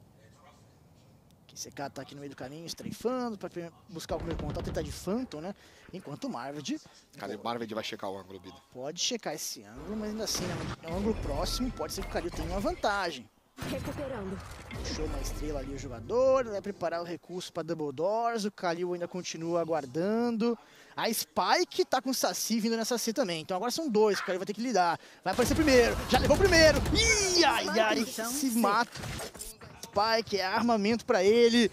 Q C K tá aqui no meio do caminho, strafando, pra buscar o primeiro contato, tentar de Phantom, né? Enquanto o Marved... Cadê? O Marved vai checar o ângulo, Bida. Pode checar esse ângulo, mas ainda assim, né? É um ângulo próximo, pode ser que o Khalil tenha uma vantagem. Recuperando. Deixou uma estrela ali o jogador, vai preparar o recurso para Double Doors, o Khalil ainda continua aguardando. A Spike tá com o Saci vindo nessa C também, então agora são dois, o Khalil vai ter que lidar. Vai aparecer primeiro, já levou o primeiro. Ih, ai, ai, se mata. Spike, é armamento para ele.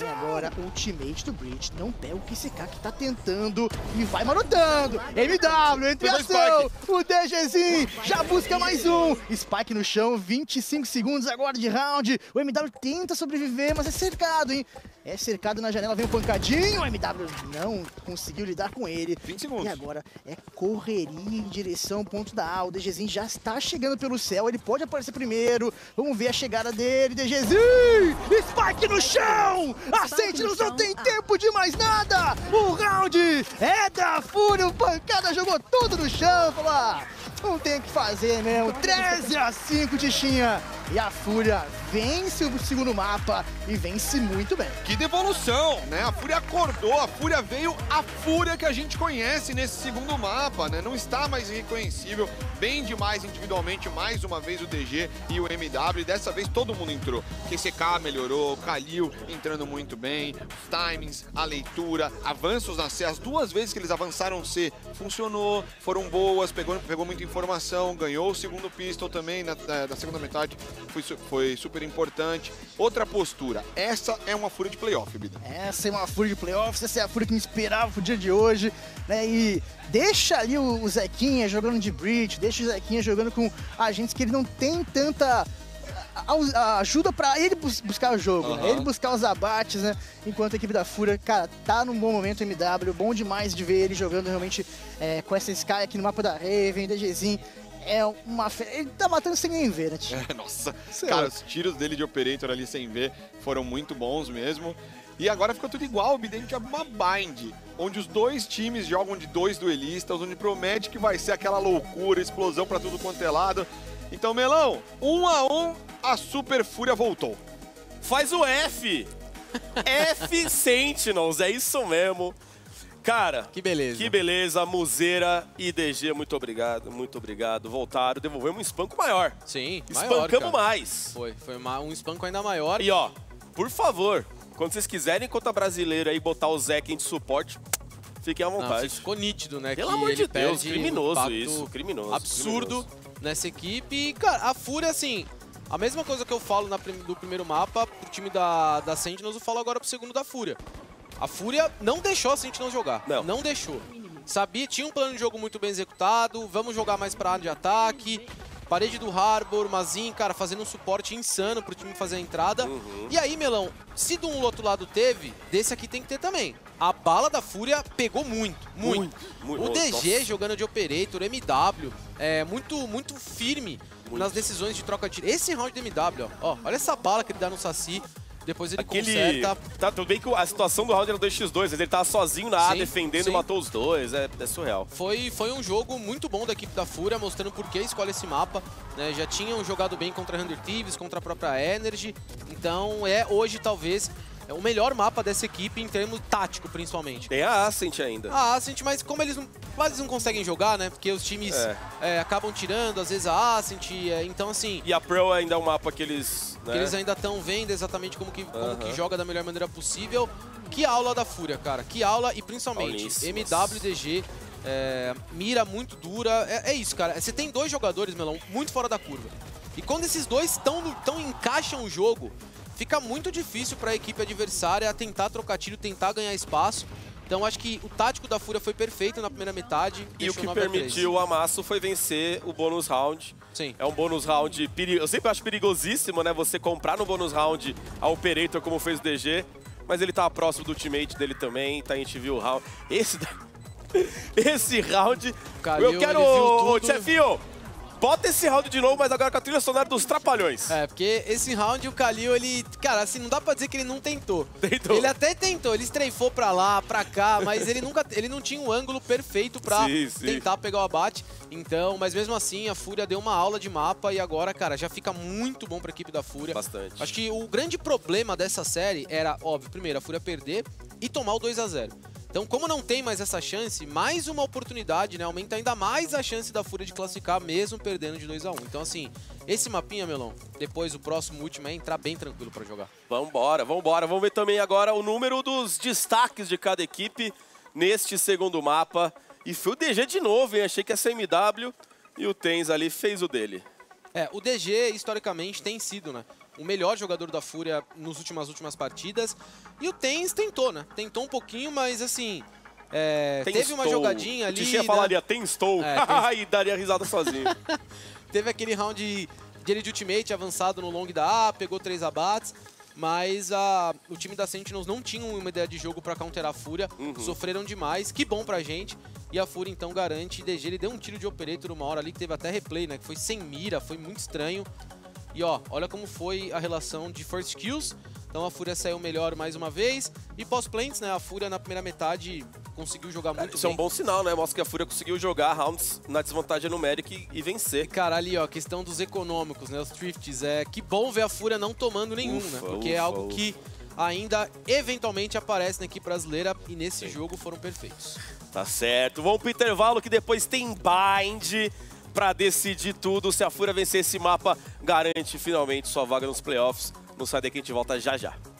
E agora o ultimate do Breach não pega o Q C K que tá tentando e vai marotando. M W entre ação, o DGzinho já busca mais um. Spike no chão, vinte e cinco segundos agora de round. O M W tenta sobreviver, mas é cercado, hein? É cercado na janela, vem o pancadinho. O M W não conseguiu lidar com ele. vinte segundos. E agora é correria em direção ao ponto da A. O DGzinho já está chegando pelo céu, ele pode aparecer primeiro. Vamos ver a chegada dele, DGzinho! Spike no chão! A Sentinels não tem tempo de mais nada! O round é da FURIA, o Pancada jogou tudo no chão, falou, ah, não tem o que fazer mesmo, treze a cinco, Tichinha! E a FURIA vence o segundo mapa e vence muito bem. Que devolução, né? A FURIA acordou, a FURIA veio, a FURIA que a gente conhece nesse segundo mapa, né? Não está mais reconhecível, bem demais individualmente, mais uma vez o D G e o M W, dessa vez todo mundo entrou. Q C K melhorou, Khalil entrando muito bem, os timings, a leitura, avanços na C, as duas vezes que eles avançaram C funcionou, foram boas, pegou, pegou muita informação, ganhou o segundo pistol também na, na segunda metade, foi, foi super importante. Outra postura, essa é uma FURIA de playoff, Bida. Essa é uma FURIA de playoff, essa é a FURIA que me esperava pro dia de hoje, né, e deixa ali o, o Zequinha jogando de Breach, deixa o Zequinha jogando com agentes que ele não tem tanta... A ajuda pra ele buscar o jogo, uhum. né? Ele buscar os abates, né? Enquanto a equipe da FURIA, cara, tá num bom momento o M W, bom demais de ver ele jogando realmente é, com essa Sky aqui no mapa da Haven, DGzinho. É uma fe... Ele tá matando sem nem ver, né, é, nossa, sei cara, lá. Os tiros dele de Operator ali sem ver foram muito bons mesmo. E agora ficou tudo igual, o Biden abre uma Bind, onde os dois times jogam de dois duelistas, onde promete que vai ser aquela loucura, explosão pra tudo quanto é lado. Então, Melão, um a um, a Super FURIA voltou. Faz o F! F Sentinels, é isso mesmo. Cara, que beleza. Que beleza, MWZera e D G, muito obrigado, muito obrigado. Voltaram, devolvemos um espanco maior. Sim, espancamos maior, mais. Foi, foi um espanco ainda maior. E ó, por favor, quando vocês quiserem contra brasileiro aí botar o Zequinha de suporte, fiquem à vontade. Não, ficou nítido, né? Pelo que amor de Deus, criminoso isso, criminoso. Absurdo. Criminoso. Nessa equipe, e, cara, a FURIA, assim, a mesma coisa que eu falo na prim do primeiro mapa, pro time da, da Sentinels, eu falo agora pro segundo da FURIA. A FURIA não deixou a Sentinels jogar, não, não deixou. Sabia, tinha um plano de jogo muito bem executado, vamos jogar mais pra área de ataque, parede do Harbor, Mazin, cara, fazendo um suporte insano pro time fazer a entrada. Uhum. E aí, Melão, se do um outro lado teve, desse aqui tem que ter também. A bala da FURIA pegou muito, muito. muito, muito o D G nossa. Jogando de Operator, M W, é, muito, muito firme muito. nas decisões de troca de tiro. Esse round do M W, ó, ó, olha essa bala que ele dá no Saci, depois ele Aquele... conserta. Tá, tudo bem que a situação do round era dois contra dois, mas ele tava sozinho na A, sim, defendendo sim. e matou os dois, é, é surreal. Foi, foi um jogo muito bom da equipe da FURIA, mostrando por que escolhe esse mapa. Né? Já tinham jogado bem contra a Hunter Thieves, contra a própria Energy, então é hoje talvez... É o melhor mapa dessa equipe em termos tático, principalmente. Tem a Ascent ainda. A Ascent, mas como eles não, mas eles não conseguem jogar, né? Porque os times é. É, acabam tirando, às vezes, a Ascent, é, então assim... E a Pearl ainda é um mapa que eles... Né? Que eles ainda estão vendo exatamente como, que, como uh -huh. que joga da melhor maneira possível. Que aula da FURIA, cara. Que aula e, principalmente, M W D G, é, mira muito dura. É, é isso, cara. Você tem dois jogadores, Melão, muito fora da curva. E quando esses dois tão, tão encaixam o jogo... Fica muito difícil para a equipe adversária tentar trocar tiro, tentar ganhar espaço. Então acho que o tático da FURIA foi perfeito na primeira metade. E o que permitiu o amasso foi vencer o bônus round. Sim. É um bônus round, perigo... eu sempre acho perigosíssimo, né? Você comprar no bônus round a Operator como fez o D G. Mas ele tava próximo do teammate dele também, tá, a gente viu o round. Esse, Esse round... Calil, eu quero, chefinho! bota esse round de novo, mas agora com a trilha sonora dos Trapalhões. É, porque esse round o Khalil, ele... Cara, assim, não dá pra dizer que ele não tentou. Tentou. Ele até tentou, ele estreifou pra lá, pra cá, mas ele nunca... ele não tinha um ângulo perfeito pra sim, sim. tentar pegar o abate. Então, mas mesmo assim, a Fúria deu uma aula de mapa e agora, cara, já fica muito bom pra equipe da Fúria. Bastante. Acho que o grande problema dessa série era, óbvio, primeiro, a Fúria perder e tomar o dois a zero. Então, como não tem mais essa chance, mais uma oportunidade, né? Aumenta ainda mais a chance da Fúria de classificar, mesmo perdendo de dois a um. Então, assim, esse mapinha, Melão, depois o próximo último é entrar bem tranquilo pra jogar. Vambora, vambora. Vamos ver também agora o número dos destaques de cada equipe neste segundo mapa. E foi o D G de novo, hein? Achei que ia ser M W e o TenZ ali fez o dele. É, o D G, historicamente, tem sido, né? O melhor jogador da Fúria nas últimas, últimas partidas. E o TenZ tentou, né? Tentou um pouquinho, mas assim... É, teve uma jogadinha ali... O Tichinha falaria, TenZ estou, é, TenZ... e daria risada sozinho. Teve aquele round de, de, de ultimate avançado no long da A, pegou três abates. Mas a, o time da Sentinels não tinha uma ideia de jogo pra counterar a Fúria. Uhum. Sofreram demais, que bom pra gente. E a Fúria então garante. E D G, ele deu um tiro de Operator uma hora ali, que teve até replay, né? Que foi sem mira, foi muito estranho. E ó, olha como foi a relação de first kills. Então a Fúria saiu melhor mais uma vez. E pós-plants, né? A Fúria na primeira metade conseguiu jogar muito bem. Isso é um bom sinal, né? Mostra que a Fúria conseguiu jogar rounds na desvantagem numérica e, e vencer. E cara, ali ó, a questão dos econômicos, né? Os thrifts. É que bom ver a Fúria não tomando nenhum, ufa, né? Porque ufa, é algo ufa. que ainda eventualmente aparece na equipe brasileira. E nesse Sim. jogo foram perfeitos. Tá certo. Vamos pro intervalo que depois tem Bind pra decidir tudo. Se a Fúria vencer esse mapa, garante finalmente sua vaga nos playoffs. Não sai daqui, a gente volta já já.